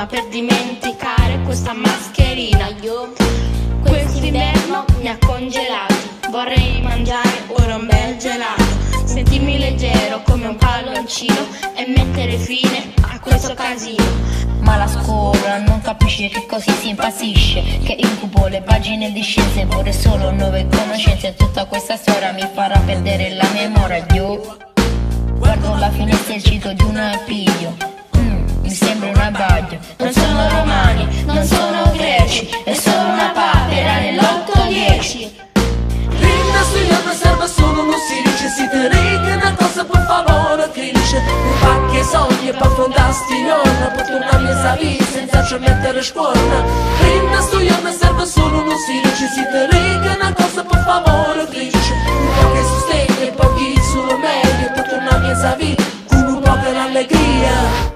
ma per dimenticare questa mascherina io quest'inverno mi ha congelato, vorrei mangiare ora un bel gelato, sentirmi leggero come un palloncino e mettere fine a questo casino. Ma la scuola non capisce che così si impazzisce, che incubo le pagine di scienze, vorrei solo nuove conoscenze, tutta questa storia mi farà perdere la memoria. Io guardo la finestra e cito di un appiglio, mi sembra un abbaglio. Non sono romani, non sono greci, è solo una papera nell'8-10. Rinda sui libri serve solo uno silice, si tenete una cosa per favore cringe, che sogni per fondarsi non, per tornare a vita senza ci mettere scorna. Rinda sui libri serve solo uno silice, si tenete una cosa per favore cringe, che sostegno pochi sul meglio, per tornare a vita con un po' di allegria.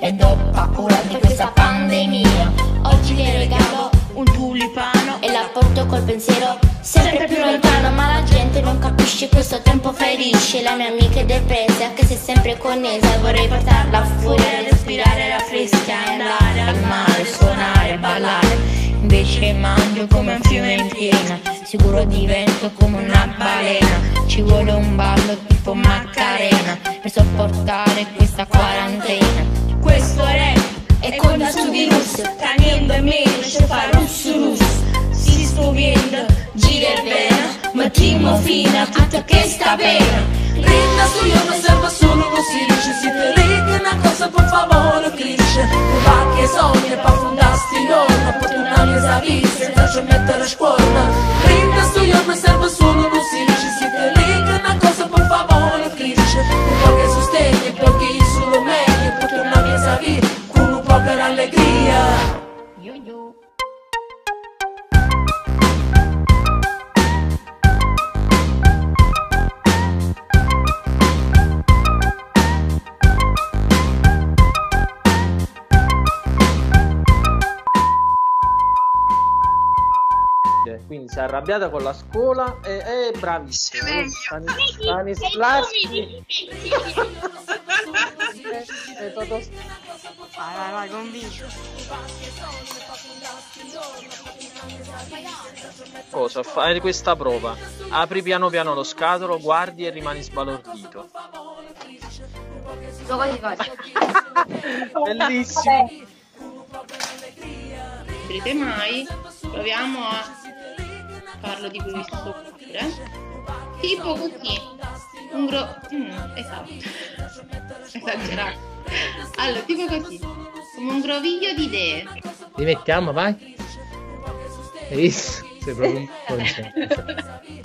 Ed ho paura di questa pandemia. Oggi le regalo un tulipano e la porto col pensiero sempre più lontano. Ma la gente non capisce, questo tempo ferisce. La mia amica è depressa, anche se sempre connessa, vorrei portarla fuori a respirare la fresca, andare al mare, suonare, ballare. Invece mangio come un fiume in piena, sicuro divento come una balena. Ci vuole un ballo tipo Macarena per sopportare questa quarantena. Questo rap è contro su virus, tra niente meno fa russo-russo. Si spoviendo, gira il vena, ma timo fino a te che sta bene. Rinda su io non serve solo uno silice, si te ride una cosa per favore cringe. Uva che sogna per fondarsi nonna, per tornare a vita senza ci mettere scorna. Rinda su io non serve solo uno silice, si te ride una cosa per favore cringe. Uva che sostegni, pochi solo me. Con un po' di allegria. Quindi si è arrabbiata con la scuola e è bravissima. Stanislavski. Vai, convinto. Cosa? Fai questa prova. Apri piano piano lo scatolo, guardi e rimani sbalordito. No, così fai. Bellissimo. Aprite mai. Proviamo a farlo di questo pure. Tipo così. Un esatto. Esagerato. Allora, tipo così, come un groviglio di idee. Li mettiamo, vai. Sei proprio un po'